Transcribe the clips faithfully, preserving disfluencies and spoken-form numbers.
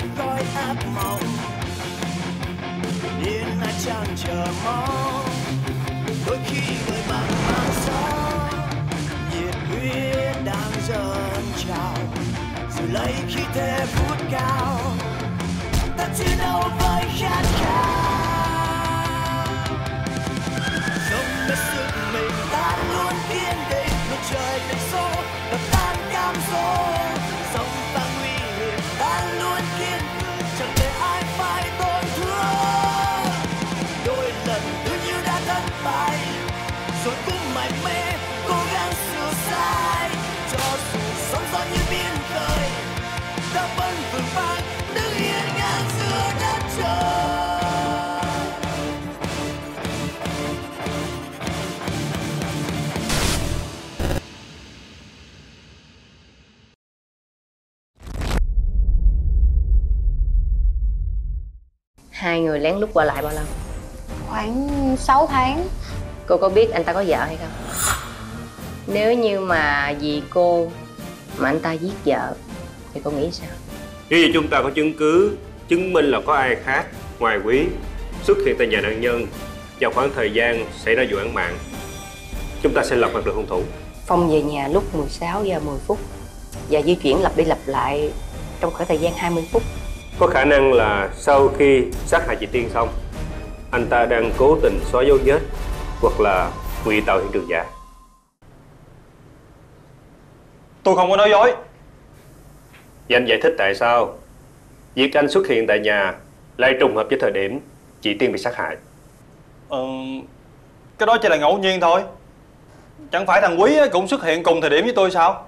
giấc tôi ác mộng, điên là chẳng chờ mong. Đôi khi người bạn mang gió, nhiệt huyết đang dâng trào, rồi lấy khí thế vút cao. Ta chiến đấu với khát khao, dòng đất sức mình ta luôn kiên định, một trời đất số và tan cam dỗ. Hai người lén lút qua lại bao lâu? Khoảng sáu tháng. Cô có biết anh ta có vợ hay không? Nếu như mà vì cô mà anh ta giết vợ thì cô nghĩ sao? Nếu như chúng ta có chứng cứ chứng minh là có ai khác ngoài Quý xuất hiện tại nhà nạn nhân vào khoảng thời gian xảy ra vụ án mạng, chúng ta sẽ lật mặt được hung thủ. Phong về nhà lúc mười sáu giờ mười phút và di chuyển lặp đi lặp lại trong khoảng thời gian hai mươi phút. Có khả năng là sau khi sát hại chị Tiên xong, anh ta đang cố tình xóa dấu vết hoặc là ngụy tạo hiện trường giả. Tôi không có nói dối. Và anh giải thích tại sao việc anh xuất hiện tại nhà lại trùng hợp với thời điểm chị Tiên bị sát hại. Ờ, cái đó chỉ là ngẫu nhiên thôi. Chẳng phải thằng Quý cũng xuất hiện cùng thời điểm với tôi sao?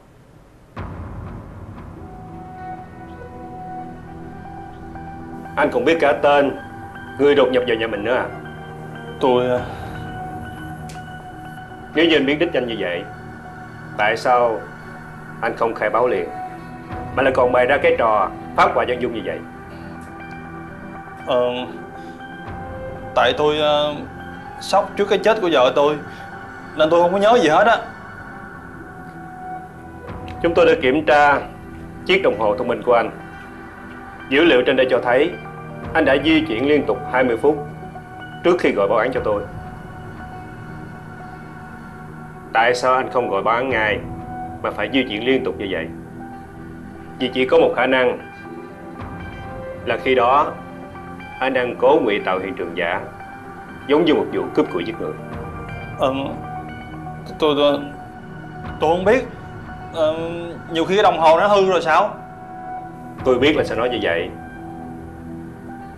Anh cũng biết cả tên người đột nhập vào nhà mình nữa à? Tôi... Nếu như anh biết đích danh như vậy, tại sao anh không khai báo liền mà lại còn bày ra cái trò phá hoại dân dung như vậy? Ờ... Tại tôi uh, sốc trước cái chết của vợ tôi nên tôi không có nhớ gì hết á. Chúng tôi đã kiểm tra chiếc đồng hồ thông minh của anh. Dữ liệu trên đây cho thấy anh đã di chuyển liên tục hai mươi phút trước khi gọi báo án cho tôi. Tại sao anh không gọi báo án ngay mà phải di chuyển liên tục như vậy? Vì chỉ có một khả năng là khi đó anh đang cố ngụy tạo hiện trường giả, giống như một vụ cướp của giết người. Ờ... Tôi... tôi, tôi không biết. Ờ, nhiều khi cái đồng hồ nó hư rồi sao? Tôi biết là sẽ nói như vậy.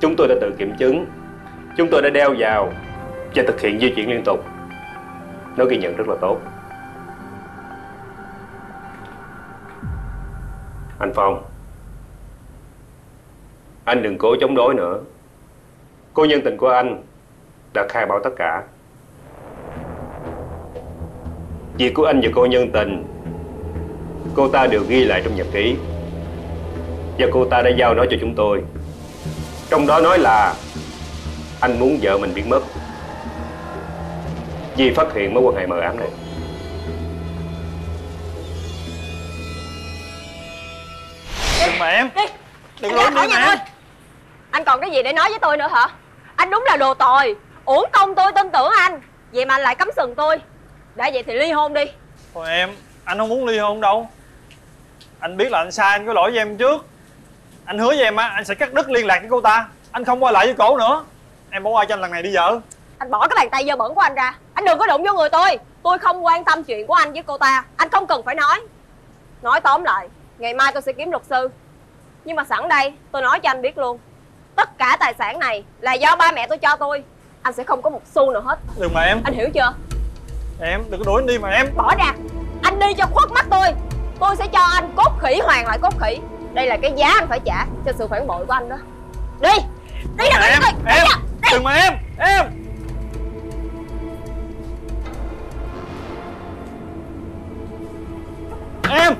Chúng tôi đã tự kiểm chứng. Chúng tôi đã đeo vào và thực hiện di chuyển liên tục. Nó ghi nhận rất là tốt. Anh Phong, anh đừng cố chống đối nữa. Cô nhân tình của anh đã khai báo tất cả. Việc của anh và cô nhân tình, cô ta đều ghi lại trong nhật ký và cô ta đã giao nó cho chúng tôi. Trong đó nói là anh muốn vợ mình biến mất vì phát hiện mối quan hệ mờ ám này. Đừng mà em. Đi. Đừng lối nữa mà em. Anh còn cái gì để nói với tôi nữa hả? Anh đúng là đồ tồi. Uổng công tôi tin tưởng anh, vậy mà anh lại cắm sừng tôi. Đã vậy thì ly hôn đi. Thôi em, anh không muốn ly hôn đâu. Anh biết là anh sai, anh có lỗi với em trước. Anh hứa với em á, anh sẽ cắt đứt liên lạc với cô ta. Anh không qua lại với cổ nữa. Em bỏ qua cho anh lần này đi vợ. Anh bỏ cái bàn tay dơ bẩn của anh ra. Anh đừng có đụng vô người tôi. Tôi không quan tâm chuyện của anh với cô ta. Anh không cần phải nói. Nói tóm lại, ngày mai tôi sẽ kiếm luật sư. Nhưng mà sẵn đây, tôi nói cho anh biết luôn, tất cả tài sản này là do ba mẹ tôi cho tôi. Anh sẽ không có một xu nào hết. Đừng mà em. Anh hiểu chưa? Em, đừng có đuổi anh đi mà em. Bỏ ra. Anh đi cho khuất mắt tôi. Tôi sẽ cho anh cốt khỉ hoàng lại cốt khỉ. Đây là cái giá anh phải trả cho sự phản bội của anh đó. Đi. Đi đâu em, em, em. Đi. Đừng mà em. Em. Em.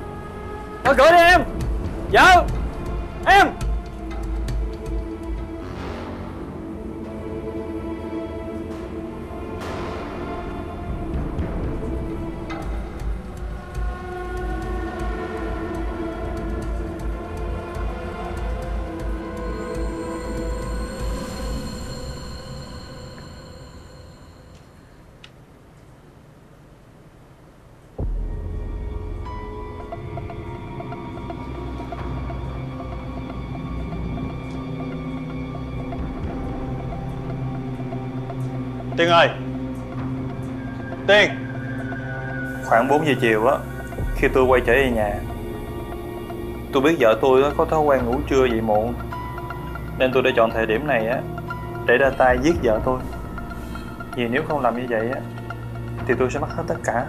Mở cửa đi em. Vợ. Em. Tiên ơi! Tiên! Khoảng bốn giờ chiều á, khi tôi quay trở về nhà, tôi biết vợ tôi có thói quen ngủ trưa dậy muộn, nên tôi đã chọn thời điểm này á để ra tay giết vợ tôi. Vì nếu không làm như vậy á thì tôi sẽ mất hết tất cả.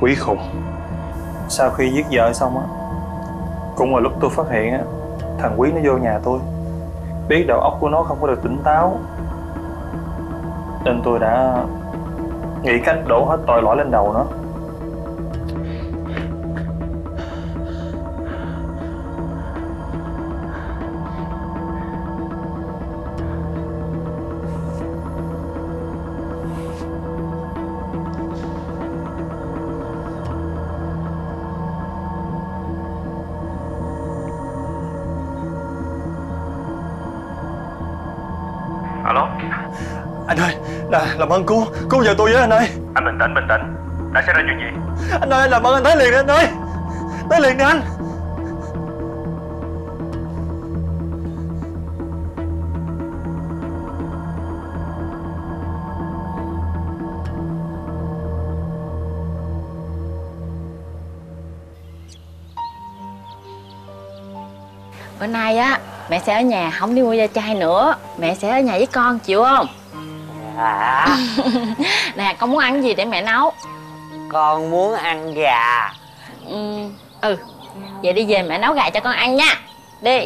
Quý khủng. Sau khi giết vợ xong á, cũng là lúc tôi phát hiện á, thằng Quý nó vô nhà tôi. Biết đầu óc của nó không có được tỉnh táo, nên tôi đã nghĩ cách đổ hết tội lỗi lên đầu nó. Làm ơn cứu, cứu vợ tôi với anh ơi. Anh bình tĩnh, bình tĩnh. Đã xảy ra chuyện gì? Anh ơi, làm ơn anh tới liền đi anh ơi. Tới liền đi anh. Bữa nay á, mẹ sẽ ở nhà, không đi mua da chai nữa. Mẹ sẽ ở nhà với con, chịu không? À. Nè, con muốn ăn gì để mẹ nấu? Con muốn ăn gà. Ừ, ừ. Vậy đi về mẹ nấu gà cho con ăn nha. Đi.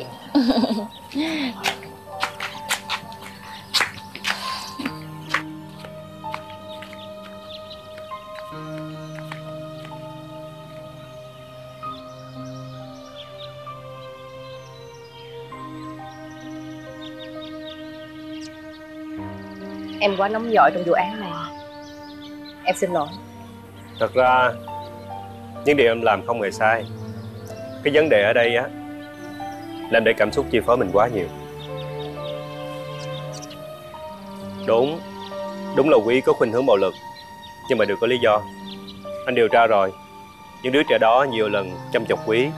Em quá nóng vội trong vụ án này. Em xin lỗi. Thật ra những điều em làm không hề sai. Cái vấn đề ở đây á là em để cảm xúc chi phối mình quá nhiều. Đúng, đúng là Quý có khuynh hướng bạo lực, nhưng mà đều có lý do. Anh điều tra rồi, những đứa trẻ đó nhiều lần chăm chọc Quý,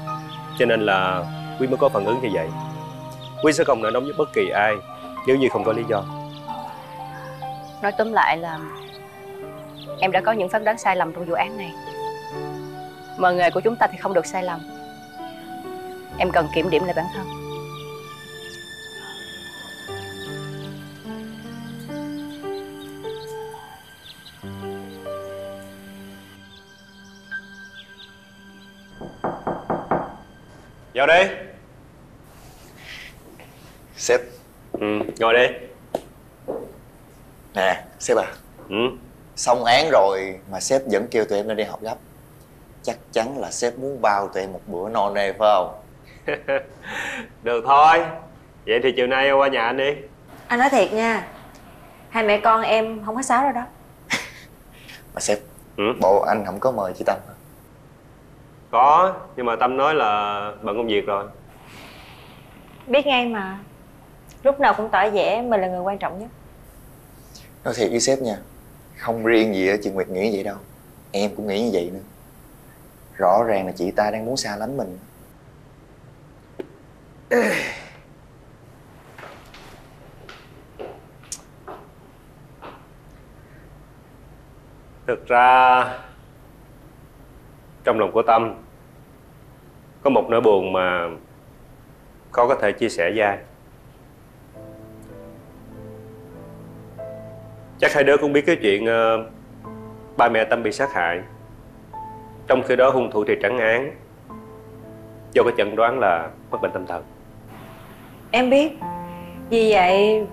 cho nên là Quý mới có phản ứng như vậy. Quý sẽ không nổi nóng với bất kỳ ai nếu như không có lý do. Nói tóm lại là em đã có những phán đoán sai lầm trong vụ án này. Mà nghề của chúng ta thì không được sai lầm. Em cần kiểm điểm lại bản thân. Vào đi. Sếp, Ừ, ngồi đi. Nè, sếp à. Ừ. Xong án rồi mà sếp vẫn kêu tụi em lên đi học gấp. Chắc chắn là sếp muốn bao tụi em một bữa non nê phải không? Được thôi. Vậy thì chiều nay qua nhà anh đi. Anh nói thiệt nha, hai mẹ con em không có sáo đâu đó. Mà sếp, ừ? Bộ anh không có mời chị Tâm hả? Có, nhưng mà Tâm nói là bận công việc rồi. Biết ngay mà. Lúc nào cũng tỏ vẻ mình là người quan trọng nhất. Nói thiệt với sếp nha, không riêng gì chị Nguyệt nghĩ vậy đâu, em cũng nghĩ như vậy nữa. Rõ ràng là chị ta đang muốn xa lánh mình. Thực ra trong lòng của Tâm có một nỗi buồn mà khó có thể chia sẻ với ai. Chắc hai đứa cũng biết cái chuyện uh, ba mẹ Tâm bị sát hại. Trong khi đó hung thủ thì trắng án do cái chẩn đoán là mắc bệnh tâm thần. Em biết. Vì vậy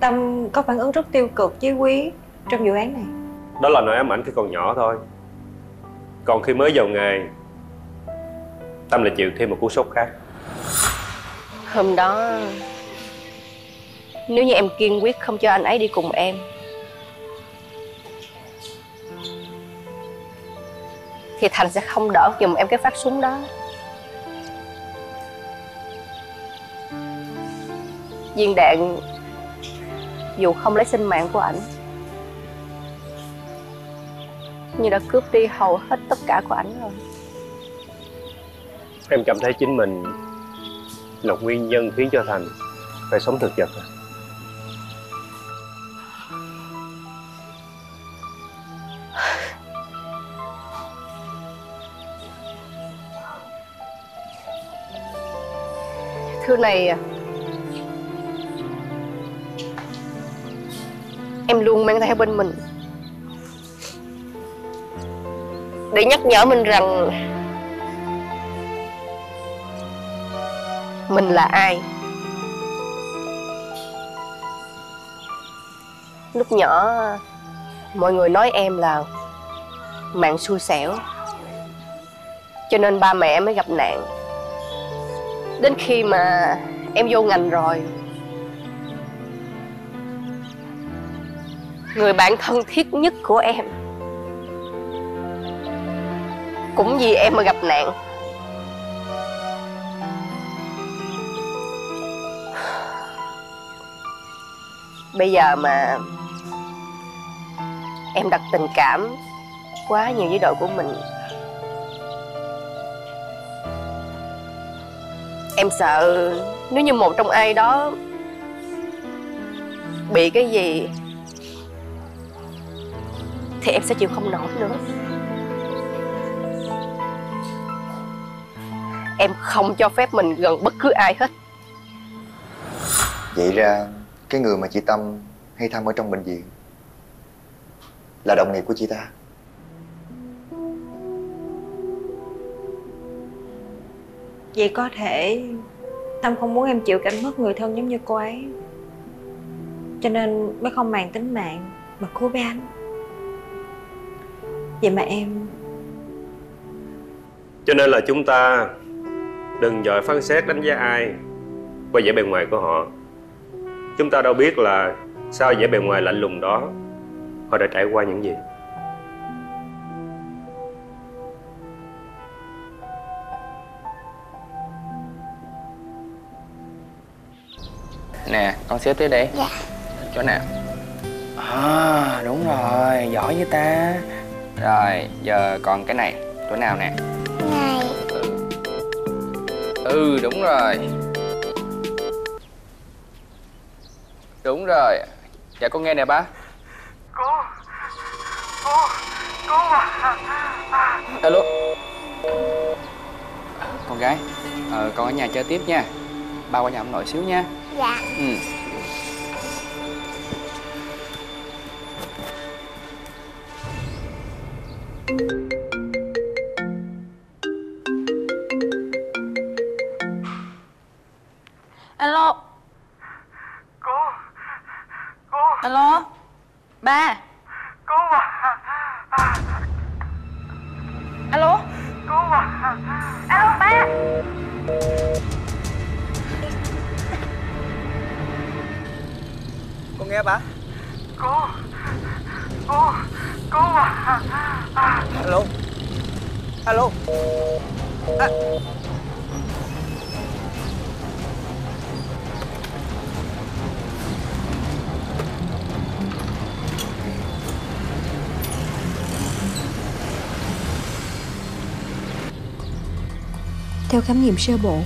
Tâm có phản ứng rất tiêu cực với Quý trong vụ án này. Đó là nỗi ám ảnh khi còn nhỏ thôi. Còn khi mới vào nghề, Tâm lại chịu thêm một cú sốc khác. Hôm đó, nếu như em kiên quyết không cho anh ấy đi cùng em, thì Thành sẽ không đỡ giùm em cái phát súng đó. Viên đạn dù không lấy sinh mạng của ảnh, nhưng đã cướp đi hầu hết tất cả của ảnh rồi. Em cảm thấy chính mình là nguyên nhân khiến cho Thành phải sống thực vật. Thưa này, em luôn mang theo bên mình để nhắc nhở mình rằng mình là ai. Lúc nhỏ mọi người nói em là mạng xui xẻo, cho nên ba mẹ mới gặp nạn. Đến khi mà em vô ngành rồi, người bạn thân thiết nhất của em cũng vì em mà gặp nạn. Bây giờ mà em đặt tình cảm quá nhiều với đội của mình, em sợ nếu như một trong ai đó bị cái gì thì em sẽ chịu không nổi nữa. Em không cho phép mình gần bất cứ ai hết. Vậy ra cái người mà chị Tâm hay thăm ở trong bệnh viện là đồng nghiệp của chị ta. Vậy có thể Tâm không muốn em chịu cảnh mất người thân giống như cô ấy, cho nên mới không màng tính mạng mà cứu bé anh. Vậy mà em... Cho nên là chúng ta đừng vội phán xét đánh giá ai qua vẻ bề ngoài của họ. Chúng ta đâu biết là sau vẻ bề ngoài lạnh lùng đó, họ đã trải qua những gì. Nè, con xếp tới đây. Dạ. Chỗ nào? À, đúng rồi, giỏi với ta. Rồi, giờ còn cái này, chỗ nào nè? Này. Ừ, đúng rồi. Đúng rồi. Dạ, con nghe nè ba. Cô. Cô. Cô à. Alo. Con gái, ờ, con ở nhà chơi tiếp nha. Ba qua nhà ông nội xíu nha. Dạ. Ừ. Alo. Cô nghe bà. Cô, cô, cô à. Alo, alo à. Theo khám nghiệm sơ bộ,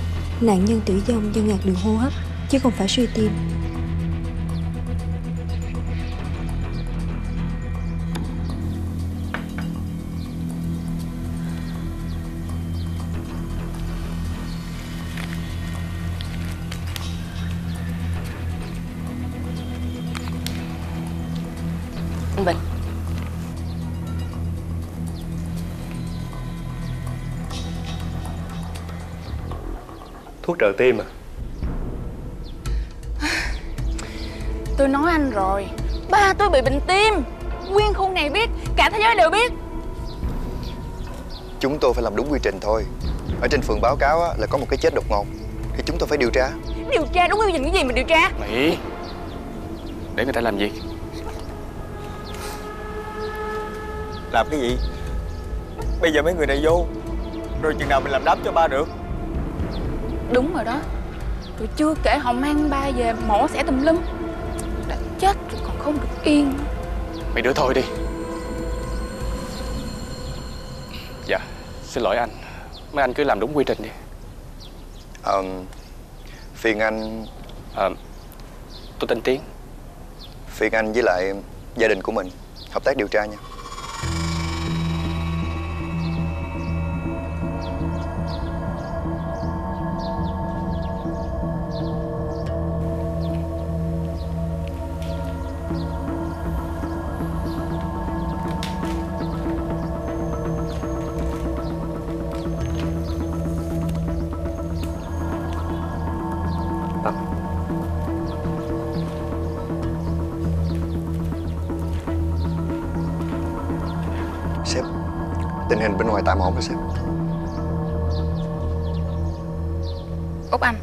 nạn nhân tử vong do ngạt đường hô hấp chứ không phải suy tim. Anh Bình, thuốc trợ tim à? Tôi nói anh rồi, ba tôi bị bệnh tim, nguyên khu này biết, cả thế giới đều biết. Chúng tôi phải làm đúng quy trình thôi. Ở trên phường báo cáo á, là có một cái chết đột ngột, thì chúng tôi phải điều tra. Điều tra đúng quy trình cái gì mà điều tra? Mỹ, để người ta làm gì? Làm cái gì? Bây giờ mấy người này vô, rồi chừng nào mình làm đám cho ba được? Đúng rồi đó, tôi chưa kể họ mang ba về mổ xẻ tùm lum, đã chết rồi còn không được yên. Mày đứa thôi đi. Dạ, xin lỗi anh, mấy anh cứ làm đúng quy trình đi. Ờ, à, phiền anh. Ờ, à, tôi tên Tiến. Phiền anh với lại gia đình của mình hợp tác điều tra nha. Sếp, tình hình bên ngoài tạm ổn rồi sếp. Út Anh,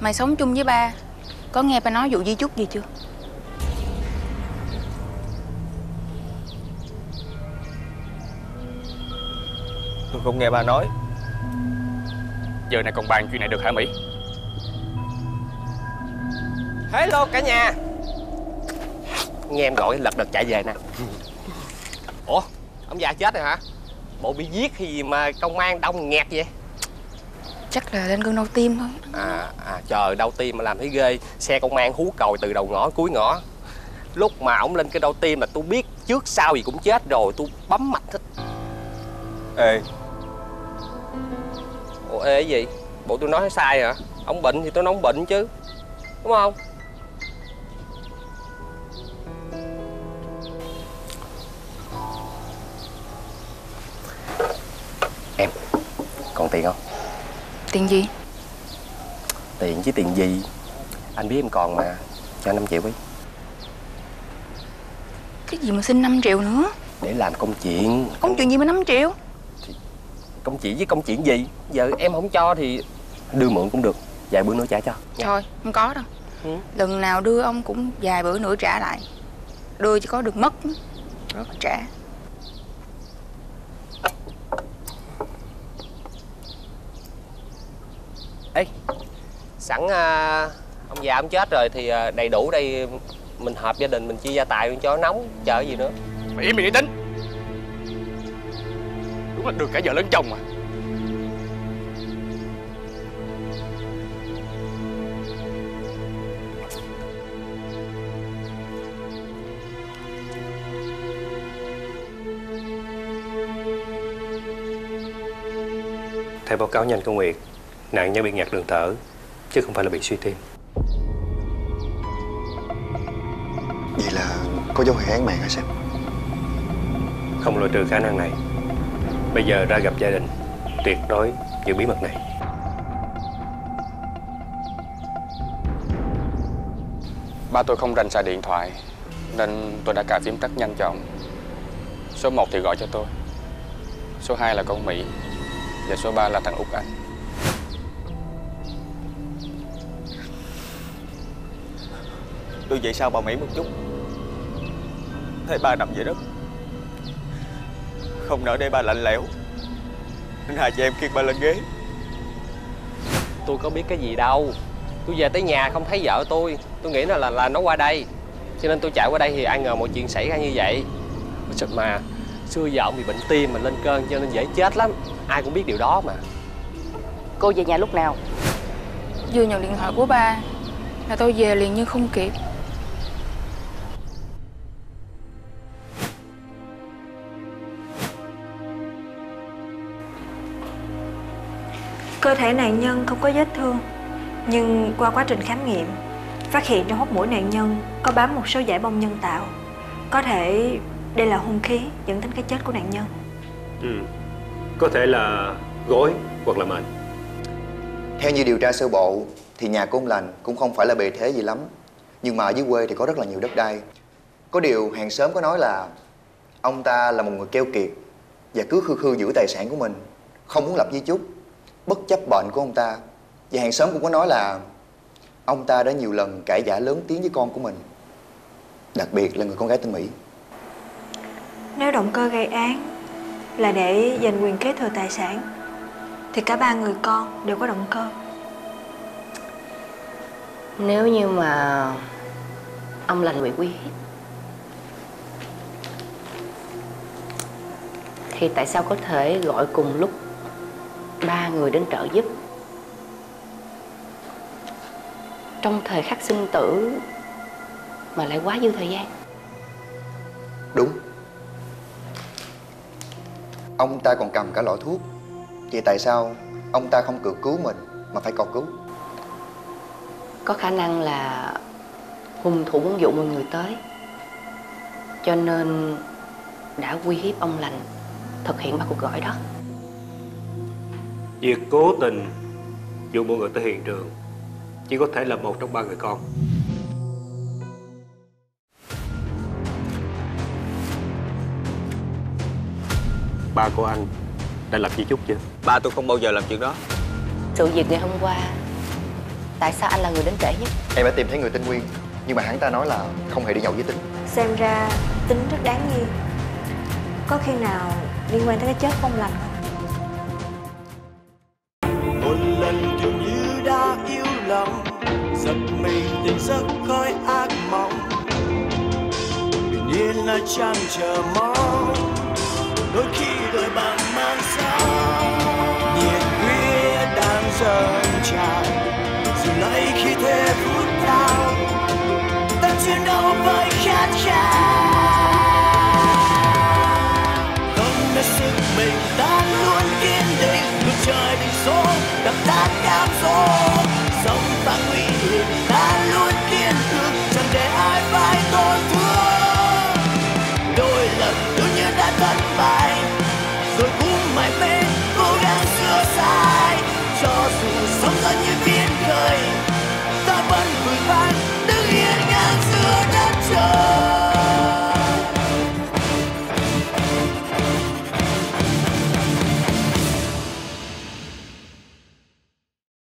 mày sống chung với ba, có nghe ba nói vụ di chúc gì chưa? Tôi không nghe ba nói. Giờ này còn bàn chuyện này được hả Mỹ? Hello cả nhà. Nghe em gọi lật đật chạy về nè. Ủa, ông già chết rồi hả? Bộ bị giết hay gì mà công an đông nghẹt vậy? Chắc là lên cơn đau tim thôi. À, à trời, đau tim mà làm thấy ghê. Xe công an hú còi từ đầu ngõ cuối ngõ. Lúc mà ổng lên cơn đau tim là tôi biết trước sau gì cũng chết rồi. Tôi bấm mạch thích. Ê. Ủa ê cái gì? Bộ tôi nói sai hả? Ông bệnh thì tôi nói ông bệnh chứ, đúng không? Em, còn tiền không? Tiền gì? Tiền chứ tiền gì? Anh biết em còn mà, cho năm triệu đi. Cái gì mà xin năm triệu nữa? Để làm công chuyện. Công chuyện gì mà năm triệu? Thì công chuyện với công chuyện gì? Giờ em không cho thì đưa mượn cũng được, vài bữa nữa trả cho. Thôi, không có đâu. Ừ. Lần nào đưa ông cũng vài bữa nữa trả lại. Đưa chứ có được mất, rồi trả. Ê, sẵn à, ông già ông chết rồi thì à, đầy đủ đây mình họp gia đình mình chia gia tài cho nóng, chờ gì nữa. Mày mày đi tính. Đúng là được cả vợ lẫn chồng mà. Theo báo cáo nhanh của Nguyệt, nạn nhân bị ngạt đường thở chứ không phải là bị suy tim. Vậy là có dấu hiệu án mạng hả sếp? Không loại trừ khả năng này. Bây giờ ra gặp gia đình, tuyệt đối giữ bí mật này. Ba tôi không rành xài điện thoại nên tôi đã cài phím tắt nhanh cho ông. Số một thì gọi cho tôi, số hai là con Mỹ và số ba là thằng Út Anh. Tôi về sau bà Mỹ một chút. Thấy ba nằm dưới đất, không nỡ để ba lạnh lẽo, nên hai chị em khiêng ba lên ghế. Tôi có biết cái gì đâu. Tôi về tới nhà không thấy vợ tôi, tôi nghĩ nó là là nó qua đây, cho nên tôi chạy qua đây thì ai ngờ mọi chuyện xảy ra như vậy. Mà xưa giờ ông bị bệnh tim mà lên cơn cho nên dễ chết lắm, ai cũng biết điều đó mà. Cô về nhà lúc nào? Vừa nhận điện thoại của ba là tôi về liền nhưng không kịp. Cơ thể nạn nhân không có vết thương, nhưng qua quá trình khám nghiệm phát hiện trong hốc mũi nạn nhân có bám một số dải bông nhân tạo. Có thể đây là hung khí dẫn đến cái chết của nạn nhân. Ừ, có thể là gối hoặc là mền. Theo như điều tra sơ bộ thì nhà của ông Lành cũng không phải là bề thế gì lắm, nhưng mà ở dưới quê thì có rất là nhiều đất đai. Có điều hàng xóm có nói là ông ta là một người keo kiệt và cứ khư khư giữ tài sản của mình, không muốn lập di chúc bất chấp bệnh của ông ta. Và hàng xóm cũng có nói là ông ta đã nhiều lần cãi vã lớn tiếng với con của mình, đặc biệt là người con gái tên Mỹ. Nếu động cơ gây án là để giành quyền kế thừa tài sản thì cả ba người con đều có động cơ. Nếu như mà ông Lành bị uy hiếp thì tại sao có thể gọi cùng lúc ba người đến trợ giúp? Trong thời khắc sinh tử mà lại quá dư thời gian. Đúng. Ông ta còn cầm cả lọ thuốc, vậy tại sao ông ta không cự cứu mình mà phải cầu cứu? Có khả năng là hung thủ muốn dụ mọi người tới, cho nên đã uy hiếp ông Lành thực hiện ba cuộc gọi đó. Việc cố tình dụ mọi người tới hiện trường chỉ có thể là một trong ba người con. Ba của anh đã lập di chúc chưa? Ba tôi không bao giờ làm chuyện đó. Sự việc ngày hôm qua, tại sao anh là người đến trễ nhất? Em đã tìm thấy người tên Nguyên, nhưng mà hắn ta nói là không hề đi nhậu với Tính. Xem ra Tính rất đáng nghi. Có khi nào liên quan tới cái chết không lành không? Một lần dường như đã yêu lòng, giật mình tỉnh giấc khói ác mộng. Bình yên là chăn chờ mong, đôi khi đôi bằng mang gió. Nhiệt huyết đang dâng trào, dừng lại khi thế phút nào ta chiến đấu với khát khao. Không biết sức mình ta luôn kiên định, ngược trời định số đập tan cám dỗ. Sống ta nguy hiểm, ta luôn kiên cường, chẳng để ai phải tổn thương. Đôi lần tự nhiên đã thất bại.